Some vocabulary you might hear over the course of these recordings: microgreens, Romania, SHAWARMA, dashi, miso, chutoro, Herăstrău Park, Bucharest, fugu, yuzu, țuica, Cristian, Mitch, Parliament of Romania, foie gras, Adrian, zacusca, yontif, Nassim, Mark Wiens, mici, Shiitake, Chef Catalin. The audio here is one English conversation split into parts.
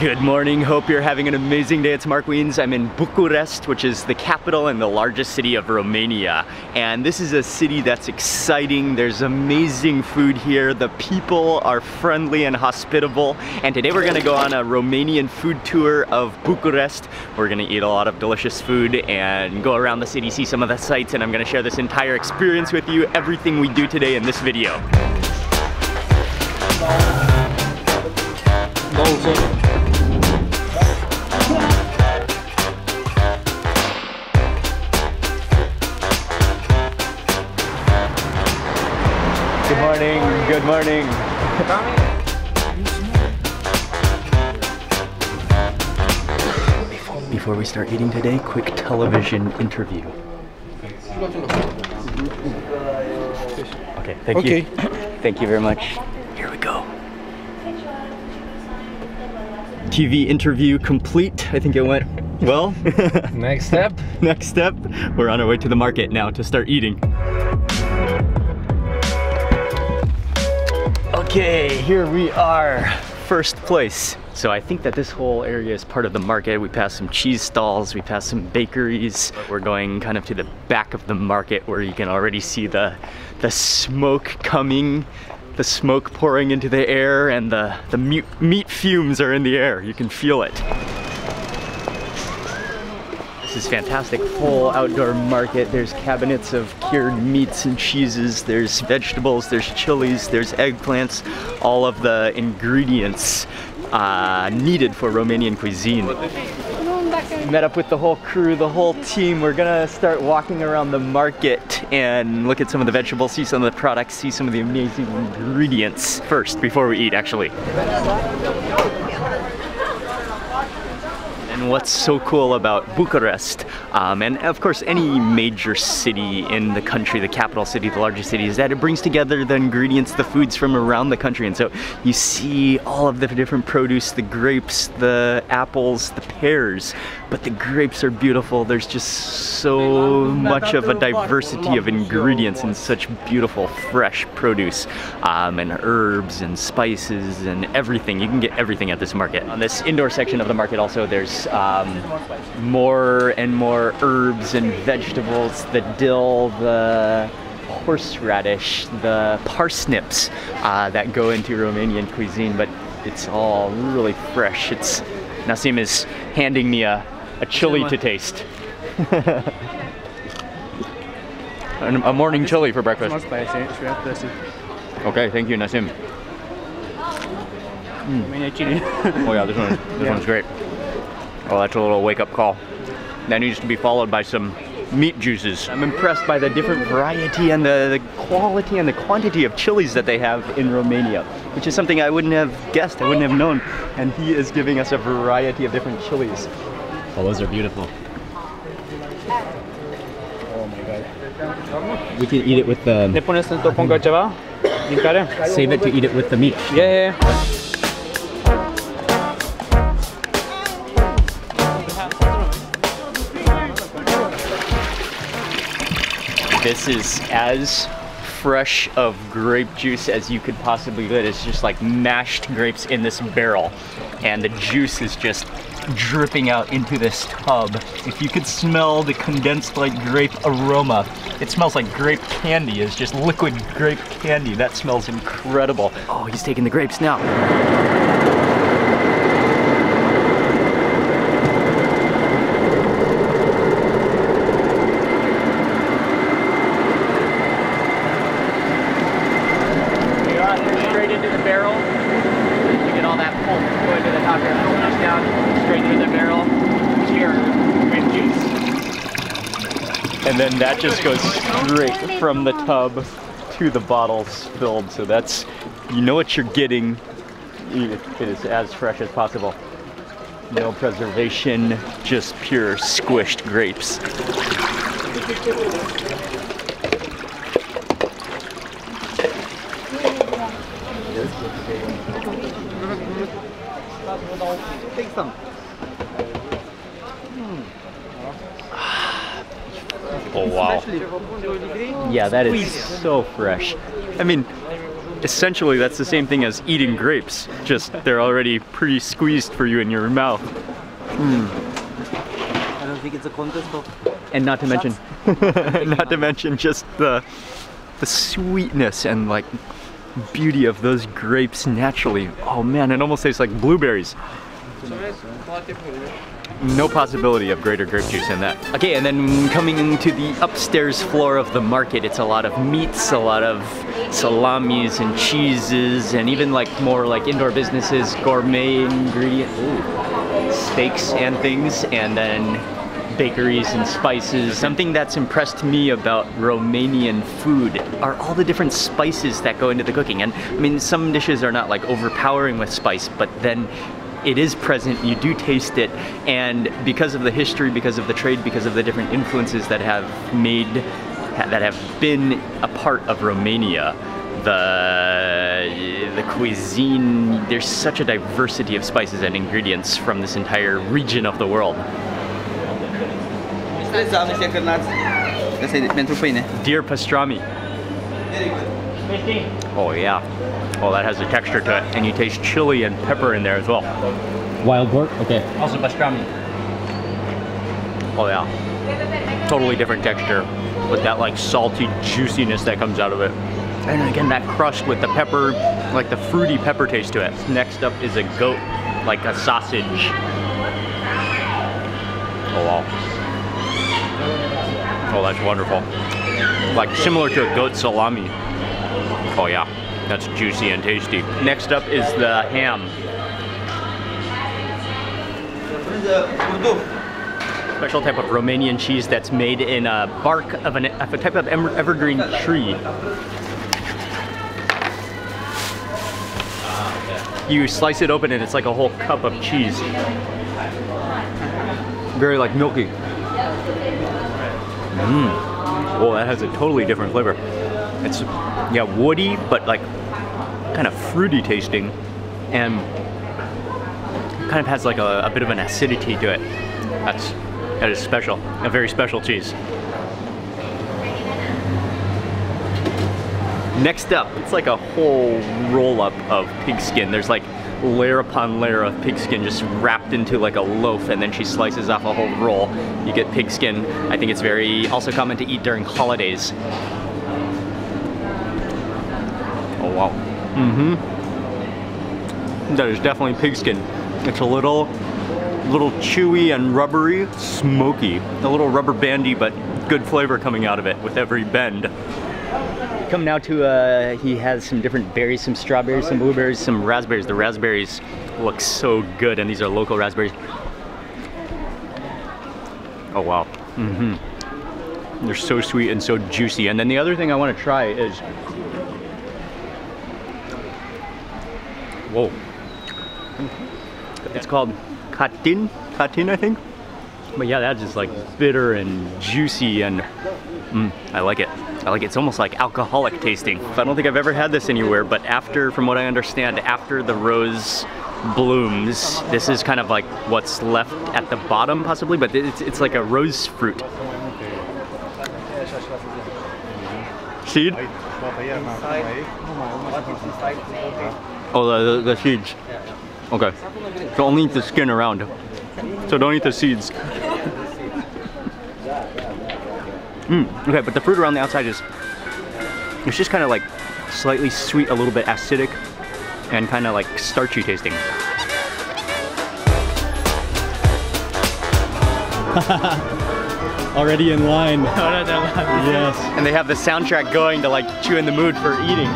Good morning, hope you're having an amazing day. It's Mark Wiens. I'm in Bucharest, which is the capital and the largest city of Romania. And this is a city that's exciting. There's amazing food here. The people are friendly and hospitable. And today we're gonna go on a Romanian food tour of Bucharest. We're gonna eat a lot of delicious food and go around the city, see some of the sights, and I'm gonna share this entire experience with you, everything we do today in this video. Good morning. Before we start eating today, quick television interview. Okay, thank you. Thank you very much. Here we go. TV interview complete. I think it went well. Next step. Next step. We're on our way to the market now to start eating. Okay, here we are, first place. So I think that this whole area is part of the market. We passed some cheese stalls, we passed some bakeries. We're going kind of to the back of the market where you can already see the smoke coming, the smoke pouring into the air, and the meat fumes are in the air. You can feel it. This is fantastic, full outdoor market. There's cabinets of cured meats and cheeses, there's vegetables, there's chilies, there's eggplants, all of the ingredients needed for Romanian cuisine. Met up with the whole crew, the whole team. We're gonna start walking around the market and look at some of the vegetables, see some of the products, see some of the amazing ingredients first, before we eat, actually. And what's so cool about Bucharest, and of course any major city in the country, the capital city, the largest city, is that it brings together the ingredients, the foods from around the country. And so you see all of the different produce, the grapes, the apples, the pears, but the grapes are beautiful. There's just so much of a diversity of ingredients and such beautiful fresh produce, and herbs and spices and everything. You can get everything at this market. On this indoor section of the market also, there's more and more herbs and vegetables, the dill, the horseradish, the parsnips that go into Romanian cuisine, but it's all really fresh. It's Nassim is handing me a chili to taste. A morning chili for breakfast. Okay, thank you, Nassim. Oh yeah, this one's great. Oh, that's a little wake-up call. That needs to be followed by some meat juices. I'm impressed by the different variety and the quality and the quantity of chilies that they have in Romania, which is something I wouldn't have guessed, I wouldn't have known. And he is giving us a variety of different chilies. Oh, those are beautiful. Oh my god. We can eat it with the... Save it to eat it with the meat. Yeah. This is as fresh of grape juice as you could possibly get. It's just like mashed grapes in this barrel, and the juice is just dripping out into this tub. If you could smell the condensed like grape aroma, it smells like grape candy. It's just liquid grape candy. That smells incredible. Oh, he's taking the grapes now. And then that just goes straight from the tub to the bottle spilled. So that's, you know what you're getting. It is as fresh as possible. No preservation, just pure squished grapes. Take some. Oh wow. Yeah, that is so fresh. I mean, essentially that's the same thing as eating grapes, just they're already pretty squeezed for you in your mouth. I don't think it's a contest of... And not to mention, just the sweetness and like beauty of those grapes naturally. Oh man, it almost tastes like blueberries. No possibility of greater grape juice than that. Okay, and then coming into the upstairs floor of the market, it's a lot of meats, a lot of salamis and cheeses, and even like more like indoor businesses, gourmet ingredient, steaks and things, and then bakeries and spices. Something that's impressed me about Romanian food are all the different spices that go into the cooking. And I mean, some dishes are not like overpowering with spice, but then it is present, you do taste it, and because of the history, because of the trade, because of the different influences that have made, that have been a part of Romania, the cuisine, there's such a diversity of spices and ingredients from this entire region of the world. Deer pastrami. Oh yeah. Oh, that has a texture to it, and you taste chili and pepper in there as well. Wild boar? Okay. Also pastrami. Oh yeah. Totally different texture, with that like salty juiciness that comes out of it. And again, that crust with the pepper, like the fruity pepper taste to it. Next up is a goat, like a sausage. Oh wow. Oh, that's wonderful. Like similar to a goat salami. Oh yeah, that's juicy and tasty. Next up is the ham. Special type of Romanian cheese that's made in a bark of, a type of evergreen tree. You slice it open and it's like a whole cup of cheese. Very like milky. Oh, that has a totally different flavor. It's, yeah, woody, but like kind of fruity tasting, and kind of has like a bit of an acidity to it. That is special, a very special cheese. Next up, it's like a whole roll up of pig skin. There's like layer upon layer of pig skin just wrapped into like a loaf, and then she slices off a whole roll. You get pig skin. I think it's very also common to eat during holidays. Oh wow. That is definitely pig skin. It's a little chewy and rubbery, smoky. A little rubber bandy, but good flavor coming out of it with every bend. Come now to, he has some different berries, some strawberries, some blueberries, some raspberries. The raspberries look so good, and these are local raspberries. Oh wow. They're so sweet and so juicy. And then the other thing I want to try is... Whoa. It's called katin, I think. But yeah, that's just like bitter and juicy, and I like it. It's almost like alcoholic tasting. I don't think I've ever had this anywhere, but after, from what I understand, after the rose blooms, this is kind of like what's left at the bottom possibly, but it's like a rose fruit. Seed? Oh, the seeds. Okay, so only eat the skin around. So don't eat the seeds. Okay, but the fruit around the outside is, it's just kind of like slightly sweet, a little bit acidic, and kind of like starchy tasting. Already in line. Yes. And they have the soundtrack going to like chew in the mood for eating.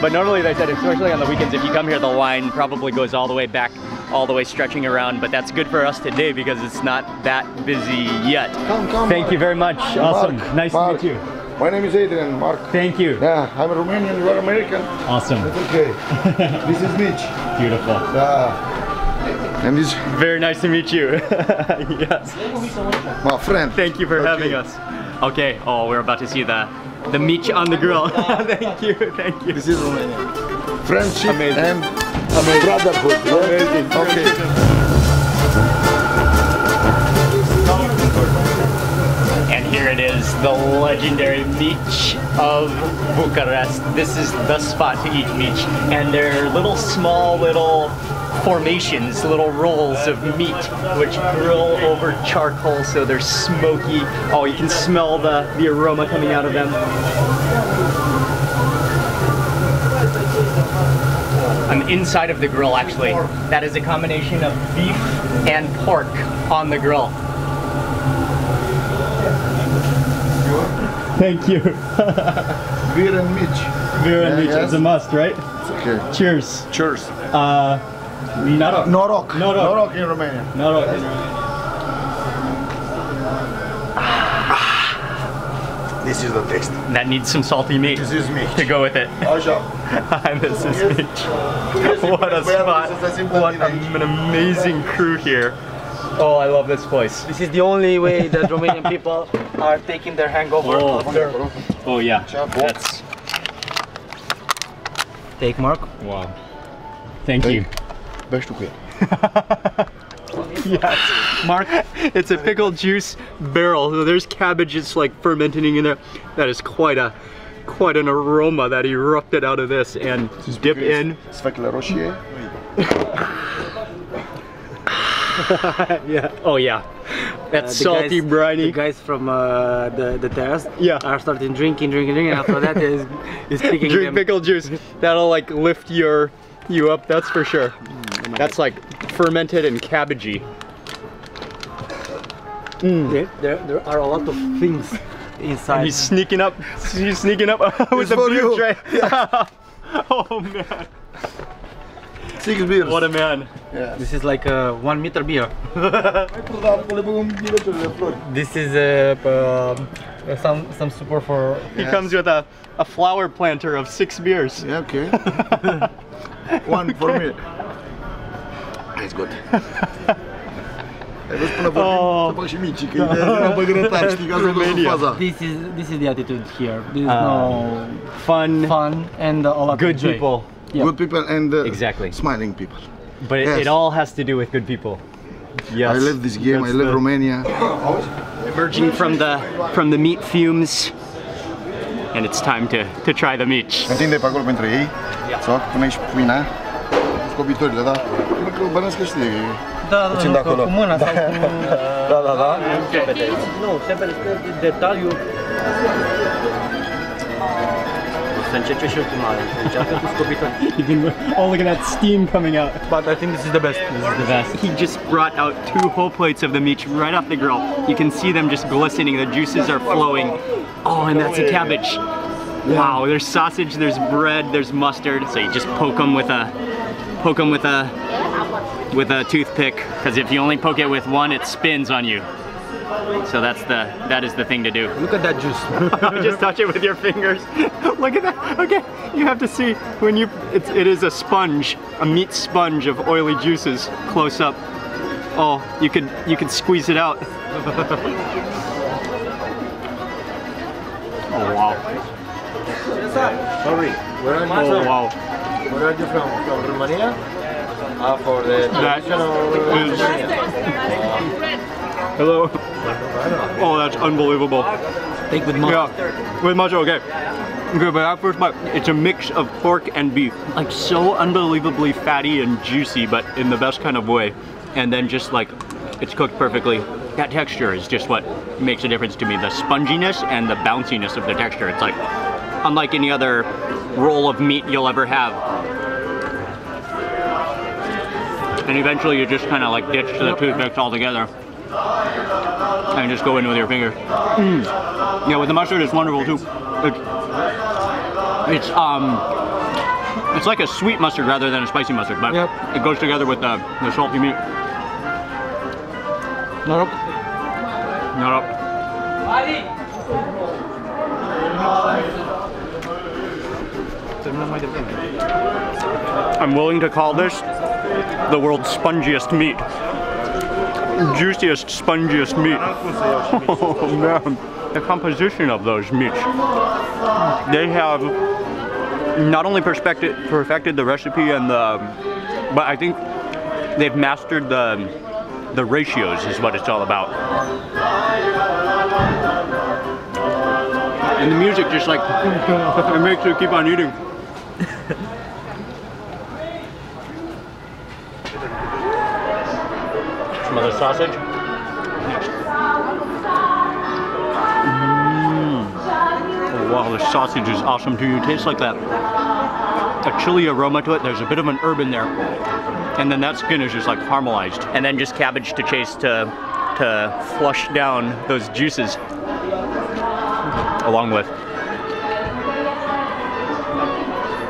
But normally they said, especially on the weekends, if you come here, the line probably goes all the way back, all the way stretching around, but that's good for us today because it's not that busy yet. Come, thank you very much. Awesome. Mark, nice to meet you. My name is Adrian, Mark. Thank you. Yeah, I'm a Romanian, you are American. Awesome. That's okay. This is Mitch. Beautiful. Very nice to meet you. Yes. My friend. Thank you for having us. Okay, oh, we're about to see the mici on the grill. Thank you, thank you. This is Romania. Friendship amazing. And brotherhood. Amazing. Okay. And here it is, the legendary mici. of Bucharest. This is the spot to eat mici, and they're little small little formations, little rolls of meat which grill over charcoal, so they're smoky. Oh, you can smell the aroma coming out of them. I'm inside of the grill, actually. That is a combination of beef and pork on the grill. Thank you. Beer and mici. Beer and mici, it's a must, right? Okay. Cheers. Cheers. Norok. Norok in Romania. Norok in Romania. This is the taste. That needs some salty meat. This is meat to go with it. And this is meat. What a spot. What an amazing crew here. Oh, I love this place. This is the only way that Romanian people are taking their hangover. Oh, oh yeah. That's... Take, Mark. Wow. Thank you. Best of it. Yes, Mark, it's a pickled juice barrel. So there's cabbages like fermenting in there. That is quite an aroma that erupted out of this, and dip in. Yeah. Oh yeah. That's salty, briny. The guys from the terrace are starting drinking, and after that is picking them. Drink pickled juice. That'll like lift you up. That's for sure. That's like fermented and cabbagey. There are a lot of things inside. And he's sneaking up with the beer tray. Yeah. Oh man. 6 beers. What a man. Yeah. This is like a 1 meter beer. This is some support for... He comes with a flower planter of 6 beers. Yeah, okay. One for me. It's good. This is the attitude here. This is no fun and a lot of good people. Yep. Good people and exactly smiling people. But it all has to do with good people. Yes. I love this game. I love Romania. Emerging from the meat fumes, and it's time to try the meat. Întinde pe acolo pentru ei. Să punem și pâinea. Scobitorile, da. Bănesc că știi. Da, cu mâna sau cu... Da. Nu, trebuie detaliu. Oh, look at that steam coming out. But I think this is the best. This is the best. He just brought out 2 whole plates of the meat right off the grill. You can see them just glistening. The juices are flowing. Oh, and that's a cabbage. Wow, there's sausage, there's bread, there's mustard. So you just poke them with a toothpick, because if you only poke it with one, it spins on you. So that is the thing to do. Look at that juice. Just touch it with your fingers. Look at that. Okay, you have to see when it is a sponge, a meat sponge of oily juices close up. Oh, you could squeeze it out. Oh wow. Sorry. Oh wow. Where are you from Romania? For the traditional. Hello. Oh, that's unbelievable. Take with much. Yeah, with much, okay. Okay, but at first bite, it's a mix of pork and beef. Like so unbelievably fatty and juicy, but in the best kind of way. And then just like, it's cooked perfectly. That texture is just what makes a difference to me. The sponginess and the bounciness of the texture. It's like, unlike any other roll of meat you'll ever have. And eventually you just kind of like ditch the toothpicks altogether. And just go in with your finger. Yeah, with the mustard it's wonderful too. It's like a sweet mustard rather than a spicy mustard, but it goes together with the salty meat. Not up. I'm willing to call this the world's spongiest meat. Juiciest, spongiest meat. Oh man, the composition of those meats. They have not only perfected the recipe and but I think they've mastered the ratios is what it's all about. and the music just like it makes you keep on eating. Some other sausage. Oh, wow, the sausage is awesome too. It tastes like that a chili aroma to it. There's a bit of an herb in there, and then that skin is just like caramelized. And then just cabbage to chase to flush down those juices along with.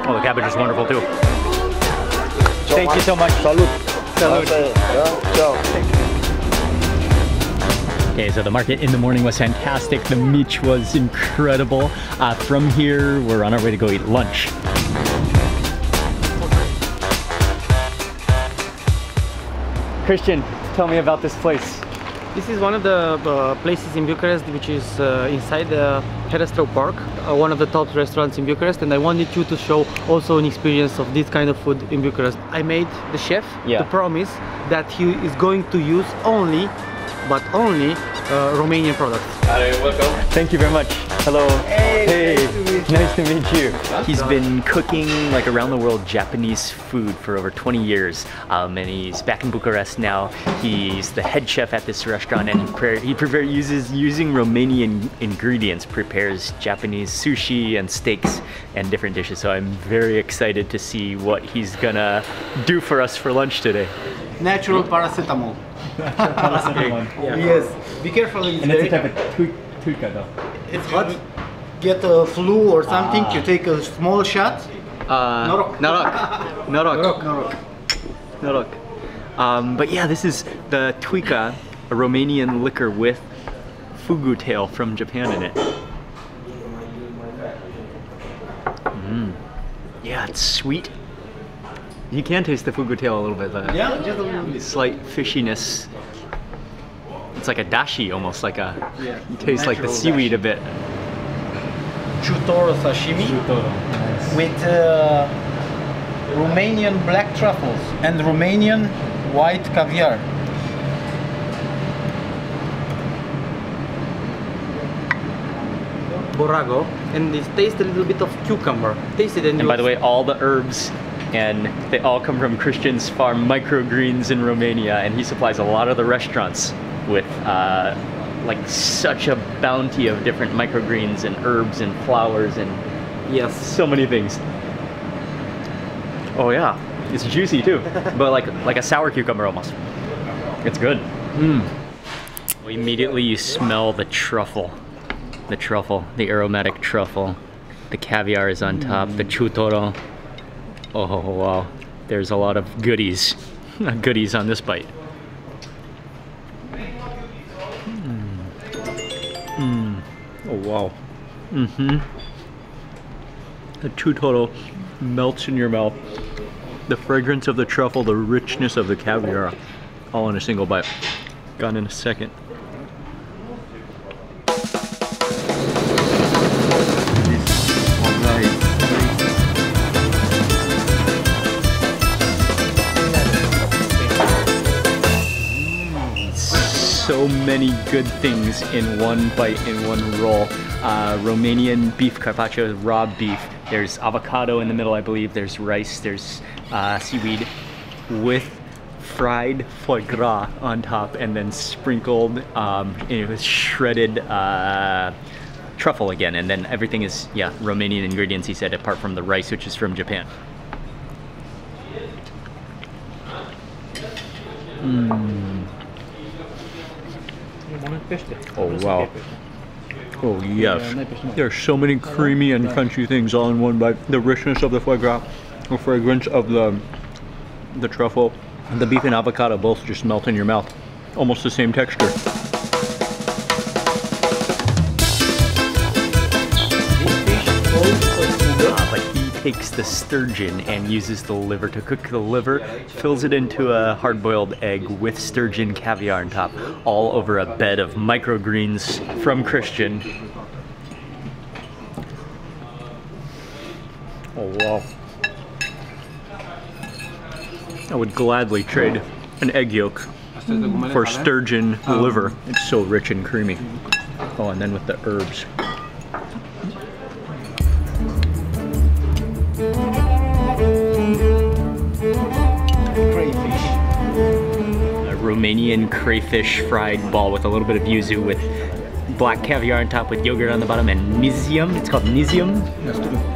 Oh, the cabbage is wonderful too. Thank you so much. Salud. Salud. Okay, so the market in the morning was fantastic. The Mitch was incredible. From here, we're on our way to go eat lunch. Cristian, tell me about this place. This is one of the places in Bucharest which is inside the Herăstrău Park, one of the top restaurants in Bucharest, and I wanted you to show also an experience of this kind of food in Bucharest. I made the chef to promise that he is going to use only, but only, Romanian products. Welcome. Thank you very much. Hello. Hey, nice to meet you. He's been cooking like around the world Japanese food for over 20 years, and he's back in Bucharest now. He's the head chef at this restaurant, and he uses Romanian ingredients, prepares Japanese sushi and steaks and different dishes. So I'm very excited to see what he's gonna do for us for lunch today. Natural paracetamol. Yes, be careful. And it's a type of țuica though. It's hot. Get a flu or something, you take a small shot. Norok. Norok. But yeah, this is the țuica, a Romanian liquor with fugu tail from Japan in it. Yeah, it's sweet. You can taste the fugu tail a little bit, though. Yeah, just a little bit. Slight fishiness. It's like a dashi, almost like a. Yeah. You taste like the seaweed dashi. A bit. Chutoro sashimi with Romanian black truffles and Romanian white caviar. Borago, and it tastes a little bit of cucumber. Taste it, and by the way, all the herbs. And they all come from Cristian's farm, microgreens in Romania, and he supplies a lot of the restaurants with like such a bounty of different microgreens and herbs and flowers and so many things. Oh yeah, it's juicy too, but like a sour cucumber almost. It's good. Well, immediately you smell the truffle, the aromatic truffle. The caviar is on top, the chutoro. Oh wow, there's a lot of goodies on this bite. Oh wow. The chutoro melts in your mouth. The fragrance of the truffle, the richness of the caviar, all in a single bite. Gone in a second. So many good things in one bite, in one roll. Romanian beef carpaccio, raw beef. There's avocado in the middle, I believe. There's rice, there's seaweed with fried foie gras on top, and then sprinkled with shredded truffle again. And then everything is, Romanian ingredients, he said, apart from the rice, which is from Japan. Oh wow. Oh yes. There are so many creamy and crunchy things all in one bite. The richness of the foie gras, the fragrance of the truffle, and the beef and avocado both just melt in your mouth. Almost the same texture. Takes the sturgeon and uses the liver to cook the liver, fills it into a hard-boiled egg with sturgeon caviar on top, all over a bed of microgreens from Cristian. Oh wow. I would gladly trade an egg yolk for sturgeon liver. It's so rich and creamy. Oh, and then with the herbs. Romanian crayfish fried ball with a little bit of yuzu with black caviar on top with yogurt on the bottom and mizium. It's called mizium.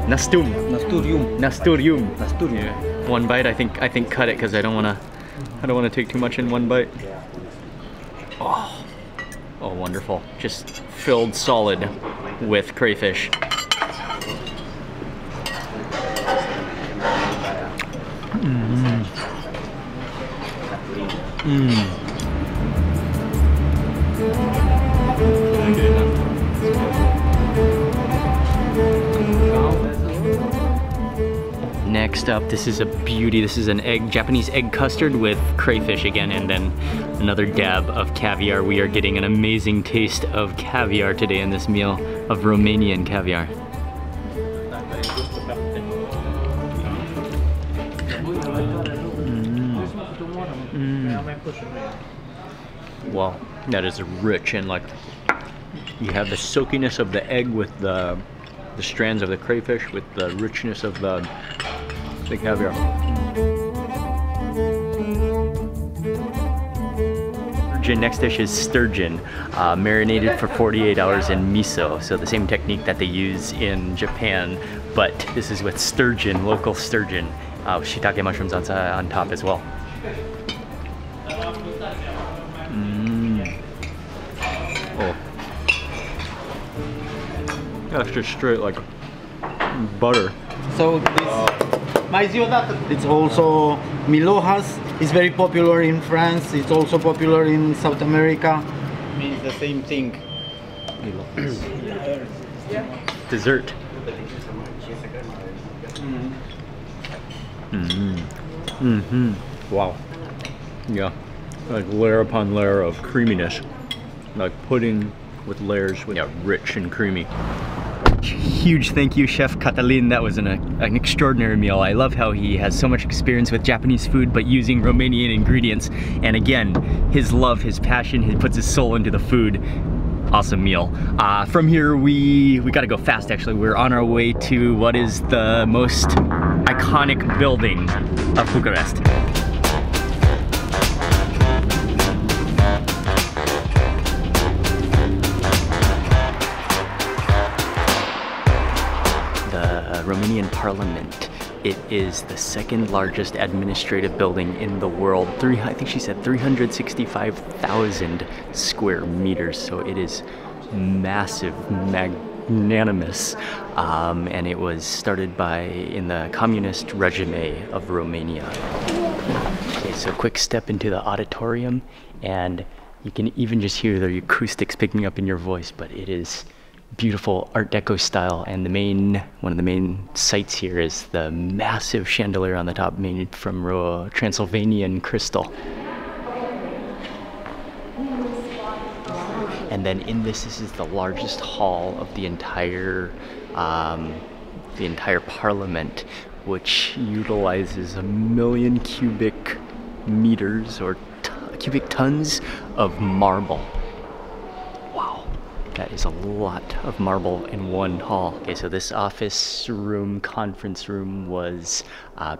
Nasturtium. Yeah. One bite. I think cut it because I don't want to take too much in one bite. Oh, oh, wonderful. Just filled solid with crayfish. Mm. Mm. Next up, this is a beauty. This is an egg, Japanese egg custard with crayfish again, and then another dab of caviar. We are getting an amazing taste of caviar today in this meal, of Romanian caviar. Mm. Mm. Wow, that is rich, and like you have the silkiness of the egg with the strands of the crayfish with the richness of the caviar. Next dish is sturgeon, marinated for 48 hours in miso. So the same technique that they use in Japan, but this is with sturgeon, local sturgeon, shiitake mushrooms on top as well. Mm. Oh. That's just straight like butter. So this it's also milojas. It's very popular in France. It's also popular in South America. It means the same thing. Dessert. Mm. Mm-hmm. Mm-hmm. Wow. Yeah. Like layer upon layer of creaminess. Like pudding with layers. With, yeah, rich and creamy. Huge thank you, Chef Catalin. That was an extraordinary meal. I love how he has so much experience with Japanese food, but using Romanian ingredients. And again, his love, his passion, he puts his soul into the food. Awesome meal. From here, we gotta go fast, actually. We're on our way to what is the most iconic building of Bucharest. Romanian Parliament. It is the second largest administrative building in the world. I think she said 365,000 square meters. So it is massive, magnanimous. And it was started in the communist regime of Romania. Okay, so quick step into the auditorium, and you can even just hear the acoustics picking up in your voice, but it is beautiful Art Deco style, and one of the main sights here is the massive chandelier on the top made from Transylvanian crystal. And then in this is the largest hall of the entire parliament, which utilizes 1 million cubic meters or cubic tons of marble. That is a lot of marble in one hall. Okay, so this office room, conference room, was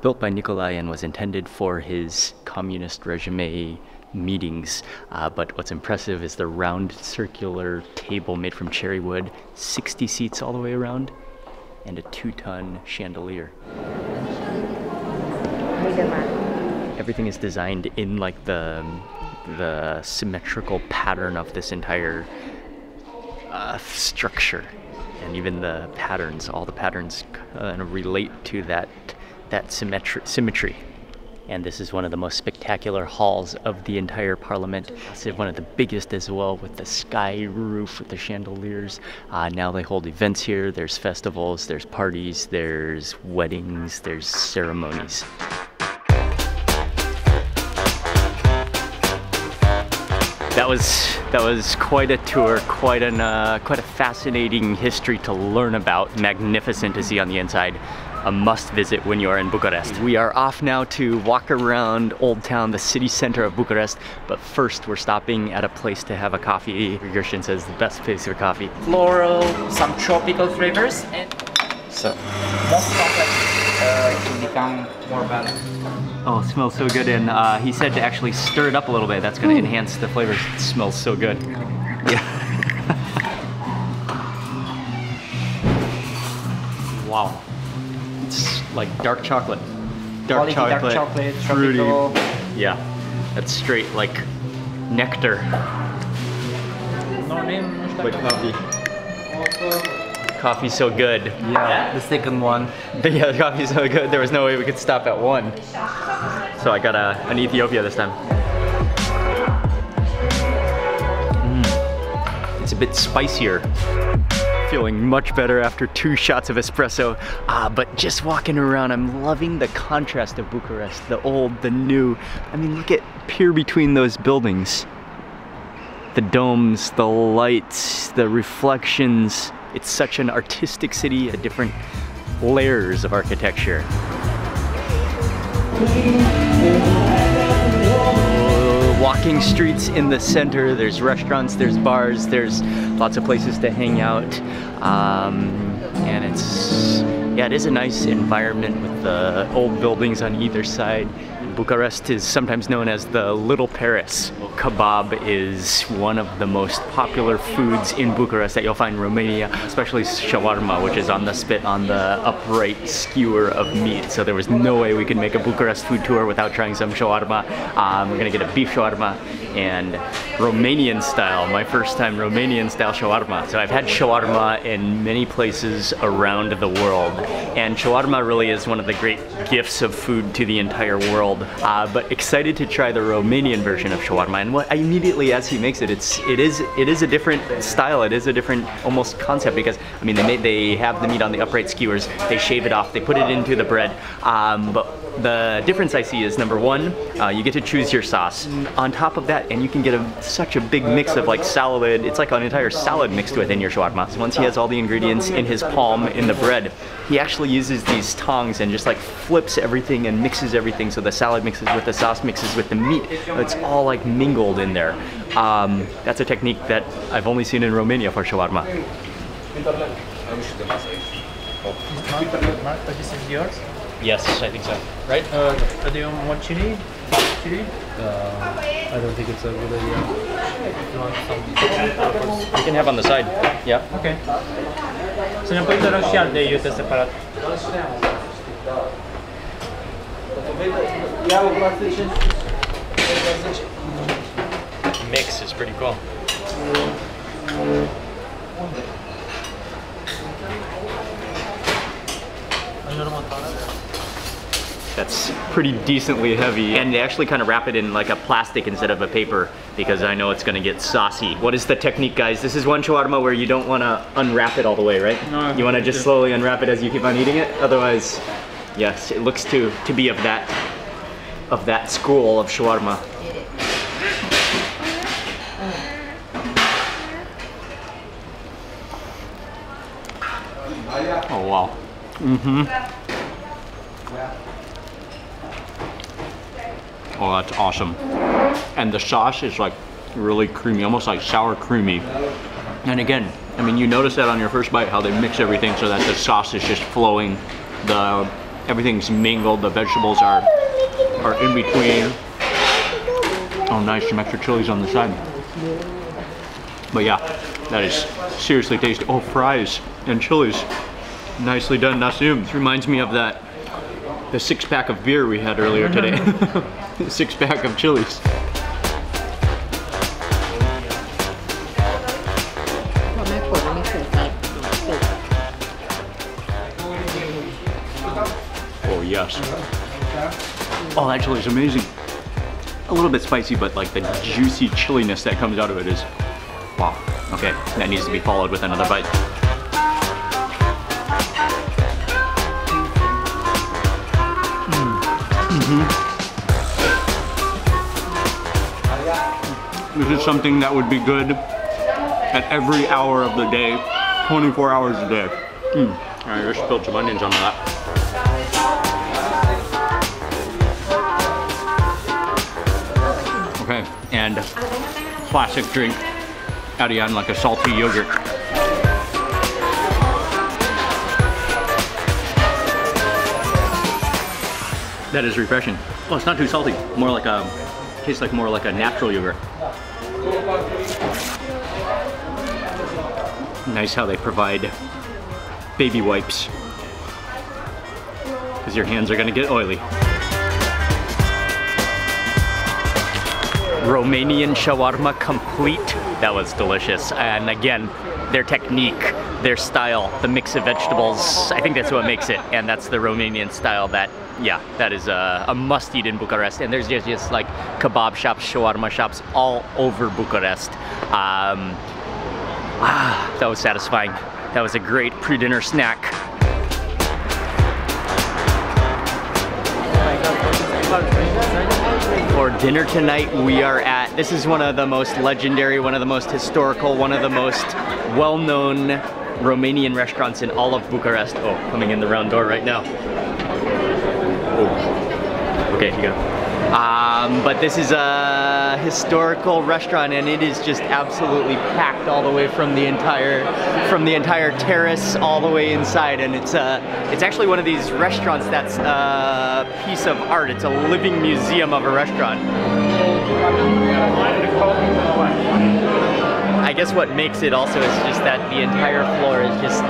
built by Nicolae and was intended for his communist regime meetings. But what's impressive is the round circular table made from cherry wood, 60 seats all the way around, and a 2-ton chandelier. Everything is designed in like the symmetrical pattern of this entire structure, and even the patterns, all the patterns relate to that symmetry. And this is one of the most spectacular halls of the entire parliament. It's one of the biggest as well, with the sky roof, with the chandeliers. Now they hold events here. There's festivals, there's parties, there's weddings, there's ceremonies. That was quite a tour, quite a fascinating history to learn about, magnificent to see on the inside. A must visit when you are in Bucharest. We are off now to walk around Old Town, the city center of Bucharest, but first we're stopping at a place to have a coffee. Cristian says the best place for coffee. Floral, some tropical flavors, and so most complex. can become more balanced. Oh, it smells so good, and he said to actually stir it up a little bit. That's going to enhance the flavors. It smells so good. Yeah. Wow. It's like dark chocolate. Dark chocolate, fruity. Tropical. Yeah, that's straight like nectar. With coffee. Coffee's so good. Yeah, the second one. Yeah, the coffee's so good. There was no way we could stop at one. So I got an Ethiopia this time. It's a bit spicier. Feeling much better after 2 shots of espresso, but just walking around, I'm loving the contrast of Bucharest, the old, the new. I mean, look at, peer between those buildings. The domes, the lights, the reflections. It's such an artistic city, different layers of architecture. Walking streets in the center, there's restaurants, there's bars, there's lots of places to hang out. And it's, yeah, it is a nice environment with the old buildings on either side. Bucharest is sometimes known as the Little Paris. Kebab is one of the most popular foods in Bucharest that you'll find in Romania, especially shawarma, which is on the spit, on the upright skewer of meat. So there was no way we could make a Bucharest food tour without trying some shawarma. We're gonna get a beef shawarma and Romanian style, my first time Romanian style shawarma. So I've had shawarma in many places around the world, and shawarma really is one of the great gifts of food to the entire world. But excited to try the Romanian version of shawarma. And what immediately as he makes it, it is a different style. It is a different almost concept, because I mean they have the meat on the upright skewers, they shave it off, they put it into the bread. But the difference I see is number 1, you get to choose your sauce. On top of that, and you can get such a big mix of like salad. It's like an entire salad mixed within your shawarma. So once he has all the ingredients in his palm in the bread, he actually uses these tongs and just like flips everything and mixes everything. So the salad mixes with the sauce, mixes with the meat. It's all like mingled in there. That's a technique that I've only seen in Romania for shawarma. This is yours? Yes, I think so. Right? Do you want chili? Chili? I don't think it's a good idea. You can have on the side. Yeah. Okay. Să ne punem și al de iute separat. Mix is pretty cool. That's pretty decently heavy, and they actually kind of wrap it in like a plastic instead of a paper, because I know it's going to get saucy. What is the technique, guys? This is one shawarma where you don't want to unwrap it all the way, right? No, you want to just slowly unwrap it as you keep on eating it. Otherwise, yes, it looks to be of that school of shawarma. Oh wow. Oh, that's awesome. And the sauce is like really creamy, almost like sour creamy. And again, I mean, you notice that on your first bite, how they mix everything so that the sauce is just flowing. Everything's mingled, the vegetables are in between. Oh, nice, some extra chilies on the side. But yeah, that is seriously tasty. Oh, fries and chilies. Nicely done, Nassim. This reminds me of the 6-pack of beer we had earlier today. 6-pack of chilies. Oh yes. Oh, that chili is amazing. A little bit spicy, but like the juicy chilliness that comes out of it is, wow. Okay, that needs to be followed with another bite. This is something that would be good at every hour of the day, 24 hours a day. All right, I just spilled some onions on that. Okay, and classic drink, Adrian, like a salty yogurt. That is refreshing. Oh, it's not too salty. More like a, tastes like more like a natural yogurt. Nice how they provide baby wipes, because your hands are gonna get oily. Romanian shawarma complete. That was delicious. And again, their technique, their style, the mix of vegetables, I think that's what makes it. And that's the Romanian style that, yeah, that is a must eat in Bucharest. And there's just like kebab shops, shawarma shops all over Bucharest. That was satisfying. That was a great pre-dinner snack. For dinner tonight, we are at, this is one of the most legendary, one of the most historical, one of the most well-known Romanian restaurants in all of Bucharest. Oh, coming in the round door right now. Oh. Okay, you go. But this is a historical restaurant, and it is just absolutely packed all the way from the entire terrace all the way inside. And it's actually one of these restaurants that's a piece of art. It's a living museum of a restaurant. I guess what makes it also is just that the entire floor is just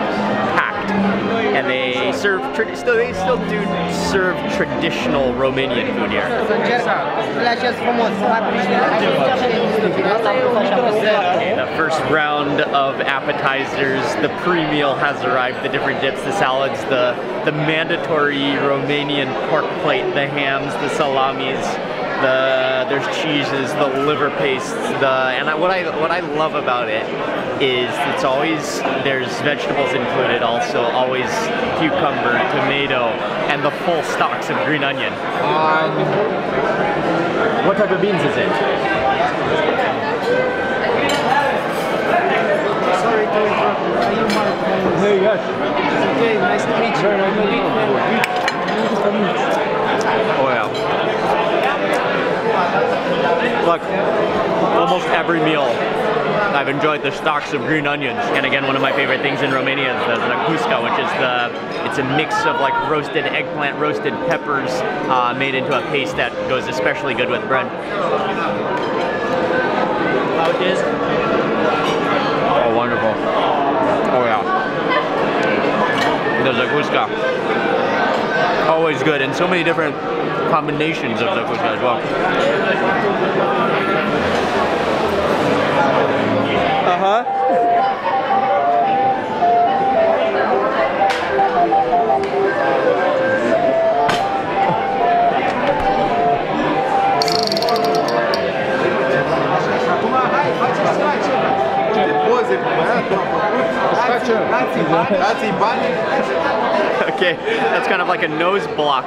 packed, and they serve still do serve traditional Romanian food here. The first round of appetizers, the pre-meal has arrived, the different dips, the salads, the mandatory Romanian pork plate, the hams, the salamis, there's cheeses, the liver pastes, what I love about it is it's always, there's vegetables included also, always cucumber, tomato, and the full stalks of green onion. What type of beans is it? Sorry to interrupt, are you Mark Wiens? Hey, yes. Okay, nice to meet you. Oh yeah. Look, almost every meal I've enjoyed the stalks of green onions. And again, one of my favorite things in Romania is the zacusca, which is it's a mix of like roasted eggplant, roasted peppers, made into a paste that goes especially good with bread. How it is? Oh, wonderful. Oh yeah. The zacusca. Always good, and so many different combinations of zacusca as well. Okay, that's kind of like a nose block.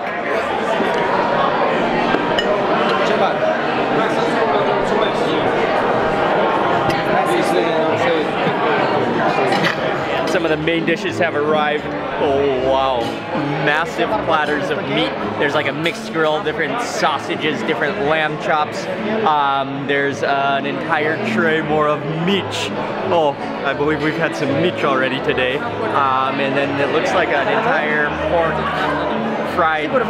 Some of the main dishes have arrived. Oh wow, massive platters of meat. There's like a mixed grill, different sausages, different lamb chops. There's an entire tray more of mici. Oh, I believe we've had some mici already today. And then it looks like an entire pork fried pork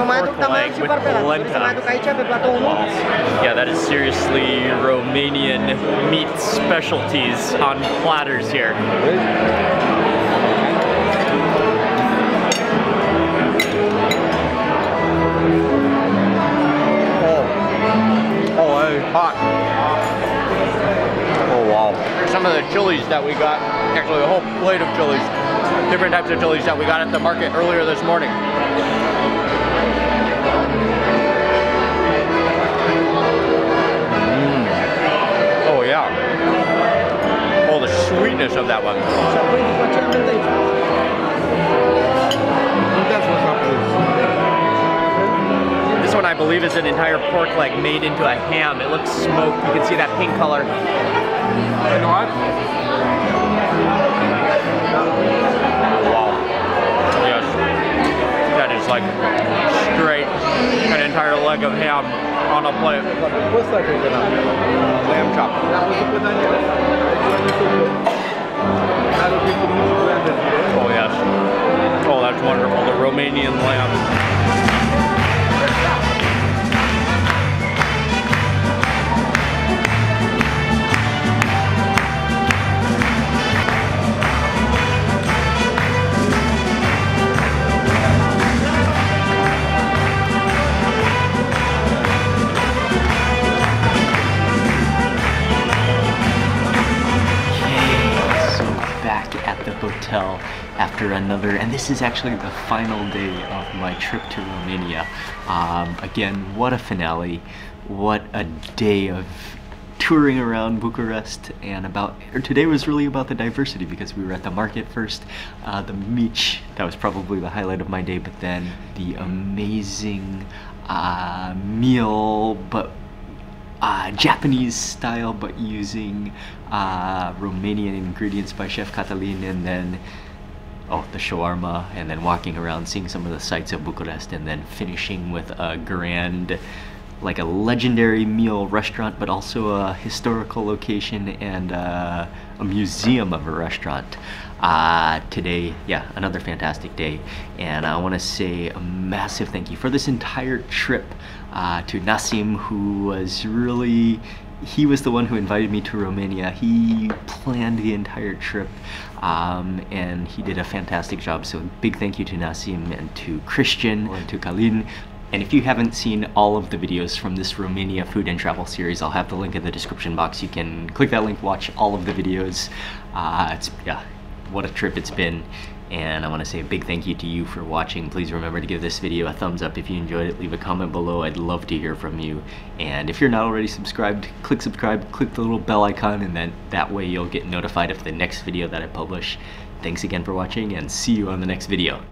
leg with polenta. Yeah, that is seriously Romanian meat specialties on platters here. Oh, oh, that is hot. Oh wow. Some of the chilies that we got, actually a whole plate of chilies, different types of chilies that we got at the market earlier this morning. Yeah. Oh, the sweetness of that one. This one I believe is an entire pork leg made into a ham. It looks smoked. You can see that pink color. You know what? Wow. Yes. That is like straight, an entire leg of ham on a plate. Lamb chop. Oh yes. Oh, that's wonderful. The Romanian lamb. hotel after another, and this is actually the final day of my trip to Romania. Again, what a finale, what a day of touring around Bucharest, and today was really about the diversity because we were at the market first, the mici, that was probably the highlight of my day, but then the amazing meal, but Japanese style, but using Romanian ingredients by Chef Catalin, and then the shawarma, and then walking around seeing some of the sights of Bucharest, and then finishing with a grand, like a legendary meal restaurant, but also a historical location and a museum of a restaurant. Today, yeah, another fantastic day. And I wanna say a massive thank you for this entire trip to Nassim, who was really, he was the one who invited me to Romania. He planned the entire trip, and he did a fantastic job. So big thank you to Nassim and to Cristian and to Kalin. And if you haven't seen all of the videos from this Romania food and travel series, I'll have the link in the description box. You can click that link, watch all of the videos. Yeah, what a trip it's been. And I want to say a big thank you to you for watching. Please remember to give this video a thumbs up if you enjoyed it. Leave a comment below. I'd love to hear from you. And if you're not already subscribed, click subscribe, click the little bell icon, and then that way you'll get notified of the next video that I publish. Thanks again for watching, and see you on the next video.